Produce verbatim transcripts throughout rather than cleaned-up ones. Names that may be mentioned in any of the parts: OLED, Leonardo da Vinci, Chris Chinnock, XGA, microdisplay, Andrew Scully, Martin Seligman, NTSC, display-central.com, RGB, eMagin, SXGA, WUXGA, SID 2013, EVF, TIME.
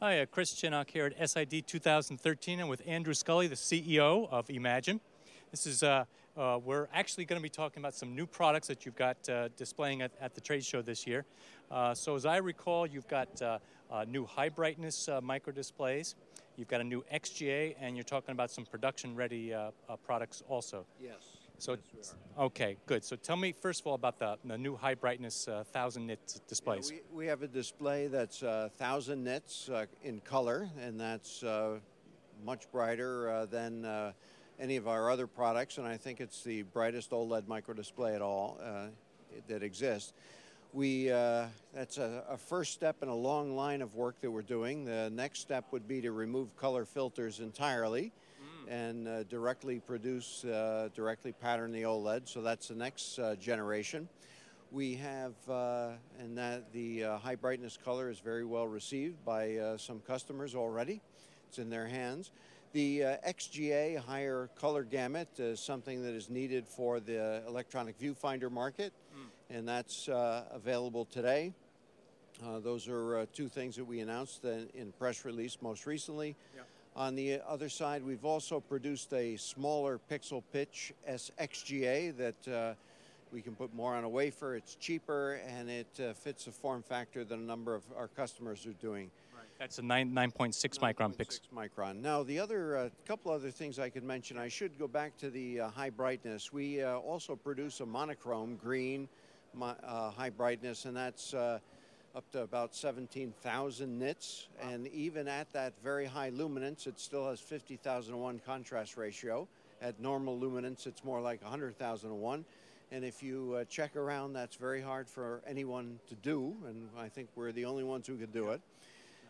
Hi, uh, Chris Chinnock here at S I D two thousand thirteen, and with Andrew Scully, the C E O of eMagin. This is, uh, uh, we're actually going to be talking about some new products that you've got uh, displaying at, at the trade show this year. Uh, so as I recall, you've got uh, uh, new high brightness uh, micro displays, you've got a new X G A, and you're talking about some production ready uh, uh, products also. Yes. So, yes, we are. Okay, good. So tell me first of all about the, the new high brightness uh, thousand nits displays. Yeah, we, we have a display that's uh, thousand nits uh, in color, and that's uh, much brighter uh, than uh, any of our other products, and I think it's the brightest OLED micro display at all uh, that exists. We uh, that's a, a first step in a long line of work that we're doing. The next step would be to remove color filters entirely and uh, directly produce, uh, directly pattern the OLED. So that's the next uh, generation. We have, uh, and that the uh, high brightness color is very well received by uh, some customers already. It's in their hands. The uh, X G A higher color gamut is something that is needed for the electronic viewfinder market, mm. and that's uh, available today. Uh, those are uh, two things that we announced in, in press release most recently. Yeah. On the other side, we've also produced a smaller pixel pitch S X G A that uh, we can put more on a wafer. It's cheaper, and it uh, fits a form factor that a number of our customers are doing. Right. That's a nine point six micron pixel. nine point six micron. Now, the other uh, couple other things I could mention, I should go back to the uh, high brightness. We uh, also produce a monochrome green mo uh, high brightness, and that's uh, up to about seventeen thousand nits, wow. and even at that very high luminance, it still has fifty thousand to one contrast ratio. At normal luminance, it's more like one hundred thousand to one, and if you uh, check around, that's very hard for anyone to do, and I think we're the only ones who could do yeah. it.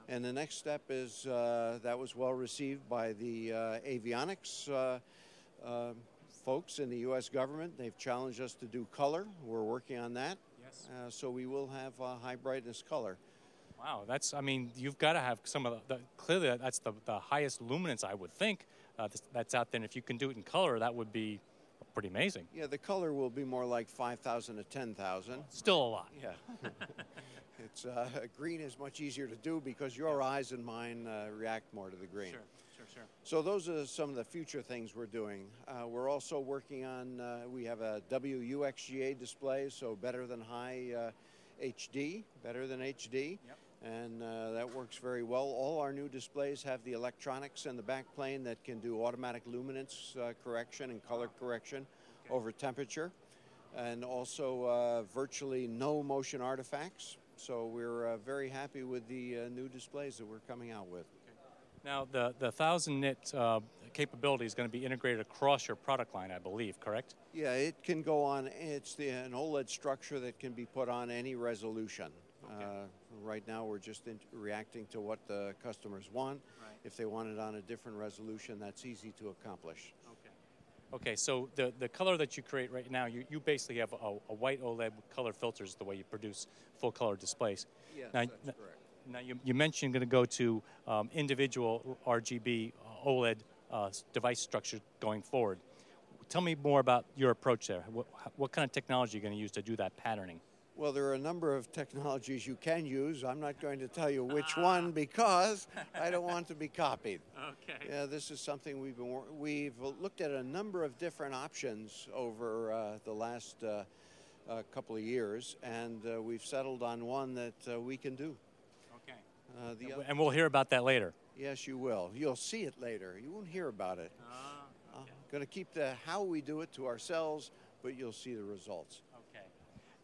Yeah. And the next step is, uh, that was well received by the uh, avionics uh, uh, folks in the U S government. They've challenged us to do color. We're working on that. Uh, so we will have uh, high brightness color. Wow, that's, I mean, you've got to have some of the, the clearly that's the, the highest luminance I would think uh, that's out there. And if you can do it in color, that would be pretty amazing. Yeah, the color will be more like five thousand to ten thousand. Still a lot. Yeah. it's, uh, green is much easier to do because your yeah. eyes and mine uh, react more to the green. Sure. Sure. So those are some of the future things we're doing. Uh, we're also working on, uh, we have a W U X G A display, so better than high uh, H D, better than H D, yep. and uh, that works very well. All our new displays have the electronics in the backplane that can do automatic luminance uh, correction and color correction okay. over temperature, and also uh, virtually no motion artifacts. So we're uh, very happy with the uh, new displays that we're coming out with. Now, the, the thousand nit uh, capability is going to be integrated across your product line, I believe, correct? Yeah, it can go on. It's the, an OLED structure that can be put on any resolution. Okay. Uh, right now, we're just in reacting to what the customers want. Right. If they want it on a different resolution, that's easy to accomplish. Okay. Okay, so the, the color that you create right now, you, you basically have a, a white OLED with color filters the way you produce full-color displays. Yes, now, that's correct. Now, you, you mentioned you're going to go to um, individual R G B uh, OLED uh, device structure going forward. Tell me more about your approach there. What, what kind of technology are you going to use to do that patterning? Well, there are a number of technologies you can use. I'm not going to tell you which ah. one because I don't want to be copied. Okay. Yeah, this is something we've been, we've looked at a number of different options over uh, the last uh, uh, couple of years, and uh, we've settled on one that uh, we can do. Uh, the and, and we'll hear about that later. Yes, you will. You'll see it later. You won't hear about it. Uh, okay. uh, going to keep the how we do it to ourselves, but you'll see the results. Okay.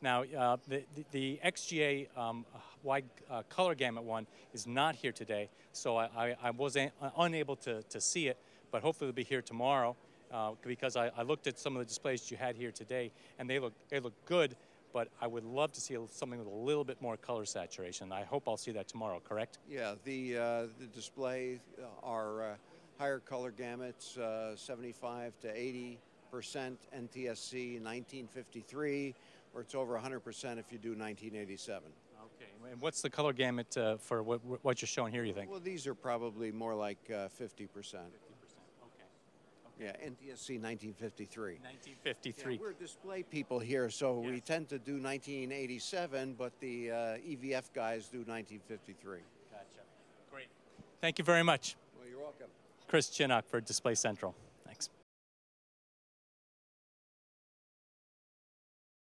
Now, uh, the, the, the X G A um, wide uh, color gamut one is not here today, so I, I, I was un unable to, to see it, but hopefully it'll be here tomorrow uh, because I, I looked at some of the displays you had here today, and they look, they look good. But I would love to see something with a little bit more color saturation. I hope I'll see that tomorrow, correct? Yeah, the, uh, the display are uh, higher color gamuts, uh, seventy-five to eighty percent N T S C, nineteen fifty-three, or it's over one hundred percent if you do nineteen eighty-seven. Okay, and what's the color gamut uh, for what, what you're showing here, you think? Well, these are probably more like uh, fifty percent. Yeah, N T S C nineteen fifty-three. nineteen fifty-three. Yeah, we're display people here, so yes. we tend to do nineteen eighty-seven, but the uh, E V F guys do nineteen fifty-three. Gotcha. Great. Thank you very much. Well, you're welcome. Chris Chinnock for Display Central.